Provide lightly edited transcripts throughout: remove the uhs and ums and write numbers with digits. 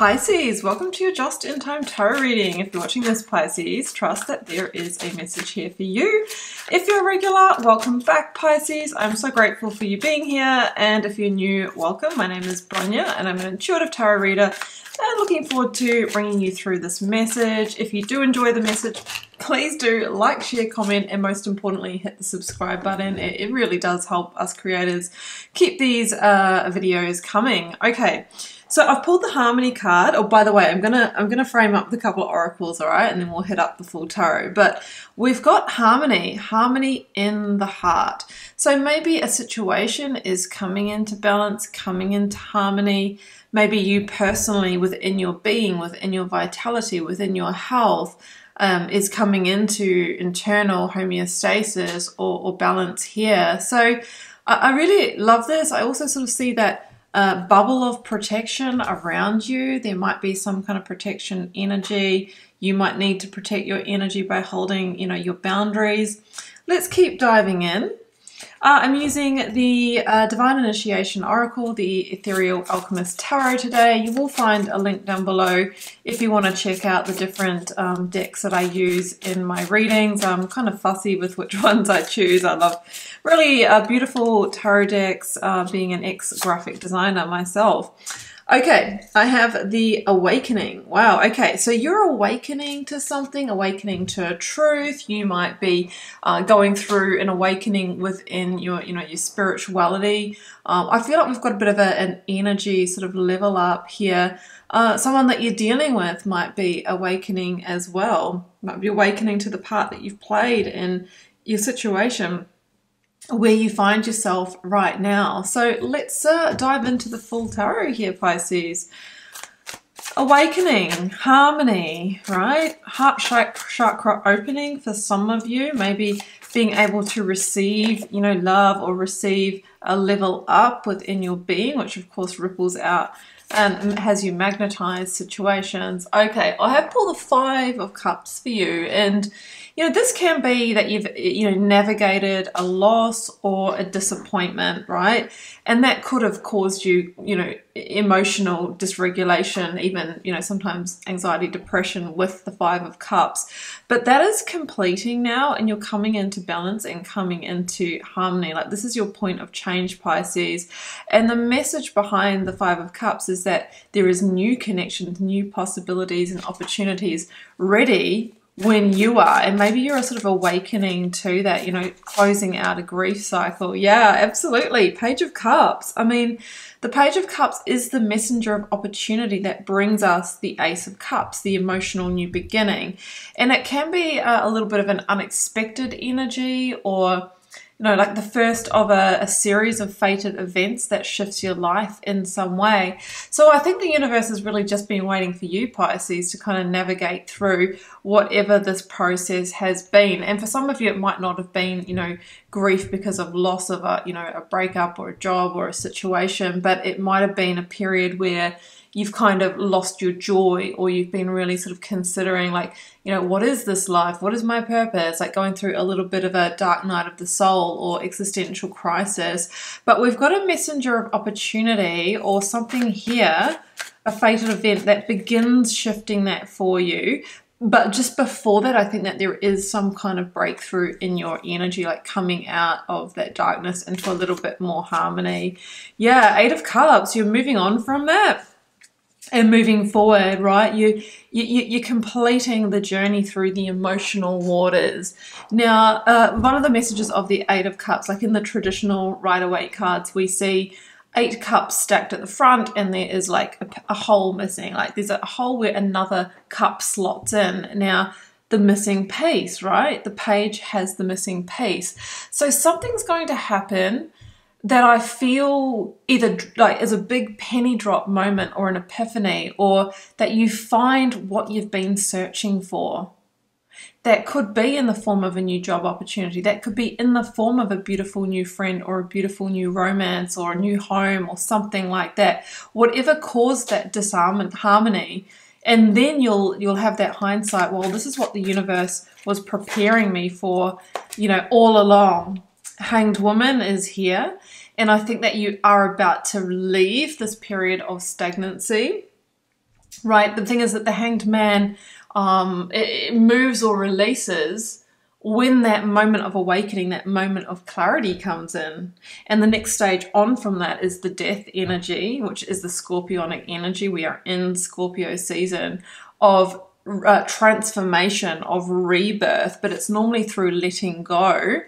Pisces, welcome to your Just in Time Tarot reading. If you're watching this, Pisces, trust that there is a message here for you. If you're a regular, welcome back, Pisces. I'm so grateful for you being here. And if you're new, welcome. My name is Bronya and I'm an intuitive tarot reader and looking forward to bringing you through this message. If you do enjoy the message, please do like, share, comment, and most importantly, hit the subscribe button. It really does help us creators keep these videos coming. Okay, so I've pulled the Harmony card. Oh, by the way, I'm gonna frame up the couple of oracles, all right, and then we'll hit up the full tarot. But we've got harmony, harmony in the heart. So maybe a situation is coming into balance, coming into harmony. Maybe you personally, within your being, within your vitality, within your health, is coming into internal homeostasis or balance here. So I really love this. I also sort of see that bubble of protection around you. There might be some kind of protection energy. You might need to protect your energy by holding, you know, your boundaries. Let's keep diving in. I'm using the Divine Initiation Oracle, the Ethereal Alchemist Tarot today. You will find a link down below if you want to check out the different decks that I use in my readings. I'm kind of fussy with which ones I choose. I love really beautiful tarot decks, being an ex-graphic designer myself. Okay, I have the awakening. Wow, okay, so you're awakening to something, awakening to a truth. You might be going through an awakening within your, you know, your spirituality. I feel like we've got a bit of an energy sort of level up here. Someone that you're dealing with might be awakening as well, might be awakening to the part that you've played in your situation where you find yourself right now. So let's dive into the full tarot here, Pisces. Awakening, harmony, right? Heart chakra opening for some of you, maybe being able to receive, you know, love or receive a level up within your being, which of course ripples out and has you magnetize situations. Okay, I have pulled the Five of Cups for you, and you know this can be that you've, you know, navigated a loss or a disappointment, right? And that could have caused you, you know, emotional dysregulation, even, you know, sometimes anxiety, depression with the Five of Cups. But that is completing now, and you're coming into balance and coming into harmony. Like this is your point of change, Pisces. And the message behind the Five of Cups is that there is new connections, new possibilities and opportunities ready when you are. And maybe you're sort of awakening to that, you know, closing out a grief cycle. Yeah, absolutely. Page of Cups. I mean, the Page of Cups is the messenger of opportunity that brings us the Ace of Cups, the emotional new beginning. And it can be a little bit of an unexpected energy, or you know, like the first of a series of fated events that shifts your life in some way. So I think the universe has really just been waiting for you, Pisces, to kind of navigate through whatever this process has been. And for some of you, it might not have been, you know, grief because of loss of a, you know, a breakup or a job or a situation, but it might have been a period where you've kind of lost your joy, or you've been really sort of considering, like, you know, what is this life? What is my purpose? Like going through a little bit of a dark night of the soul or existential crisis. But we've got a messenger of opportunity or something here, a fated event that begins shifting that for you. But just before that, I think that there is some kind of breakthrough in your energy, like coming out of that darkness into a little bit more harmony. Yeah, Eight of Cups, you're moving on from that and moving forward, right? You're completing the journey through the emotional waters. Now, one of the messages of the Eight of Cups, like in the traditional Rider Waite cards, we see 8 cups stacked at the front, and there is like a hole missing. Like there's a hole where another cup slots in. Now, the missing piece, right? The page has the missing piece. So something's going to happen that I feel either like is a big penny drop moment or an epiphany, or that you find what you've been searching for. That could be in the form of a new job opportunity. That could be in the form of a beautiful new friend or a beautiful new romance or a new home or something like that. Whatever caused that disarmament, harmony. And then you'll have that hindsight. Well, this is what the universe was preparing me for, you know, all along. Hanged Woman is here, and I think that you are about to leave this period of stagnancy right? The thing is that the Hanged Man, it moves or releases when that moment of awakening, that moment of clarity comes in. And the next stage on from that is the death energy, which is the scorpionic energy. We are in Scorpio season of transformation, of rebirth, but it's normally through letting go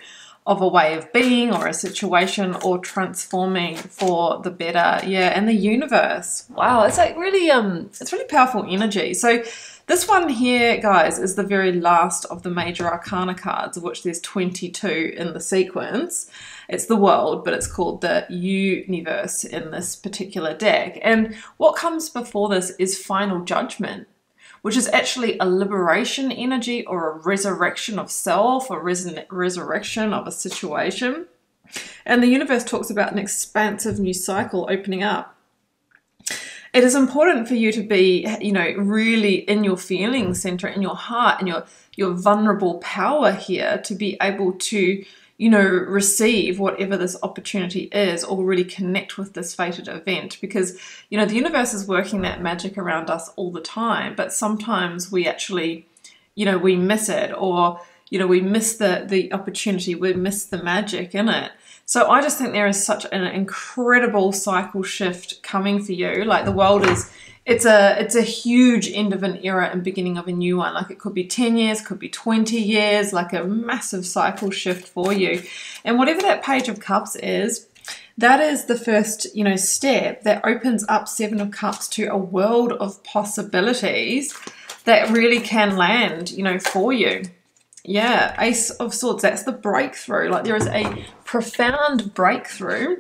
of a way of being or a situation, or transforming for the better. Yeah, and the universe. Wow, it's like really it's really powerful energy. So this one here, guys, is the very last of the major arcana cards, of which there's 22 in the sequence. It's the world, but it's called the universe in this particular deck. And what comes before this is final judgment, which is actually a liberation energy, or a resurrection of self, or resurrection of a situation. And the universe talks about an expansive new cycle opening up. It is important for you to be, you know, really in your feeling center, in your heart, and your vulnerable power here, to be able to, you know, receive whatever this opportunity is, or really connect with this fated event, because, you know, the universe is working that magic around us all the time, but sometimes we actually, you know, we miss it, or, you know, we miss the opportunity, we miss the magic in it. So I just think there is such an incredible cycle shift coming for you. Like the world is, it's a huge end of an era and beginning of a new one. Like it could be 10 years, could be 20 years, like a massive cycle shift for you. And whatever that Page of Cups is, that is the first, you know, step that opens up Seven of Cups to a world of possibilities that really can land, you know, for you. Yeah, Ace of Swords, that's the breakthrough. Like there is a profound breakthrough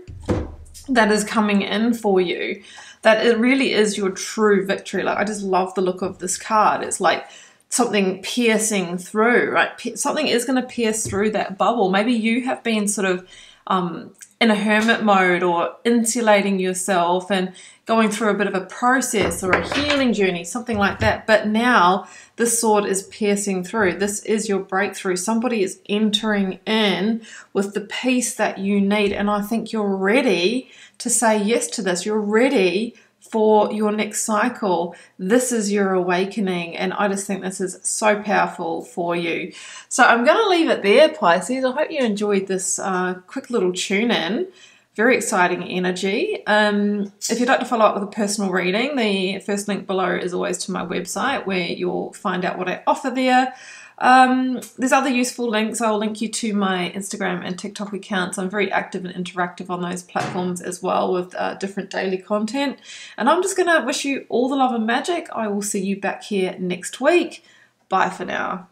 that is coming in for you, that it really is your true victory. Like I just love the look of this card. It's like something piercing through, right? Something is going to pierce through that bubble. Maybe you have been sort of in a hermit mode, or insulating yourself and going through a bit of a process or a healing journey, something like that. But now this sword is piercing through. This is your breakthrough. Somebody is entering in with the peace that you need. And I think you're ready to say yes to this. You're ready for your next cycle. This is your awakening, and I just think this is so powerful for you. So I'm going to leave it there, Pisces. I hope you enjoyed this quick little tune-in. Very exciting energy. If you'd like to follow up with a personal reading, the first link below is always to my website, where you'll find out what I offer there. There's other useful links. I'll link you to my Instagram and TikTok accounts. I'm very active and interactive on those platforms as well, with different daily content. And I'm just going to wish you all the love and magic. I will see you back here next week. Bye for now.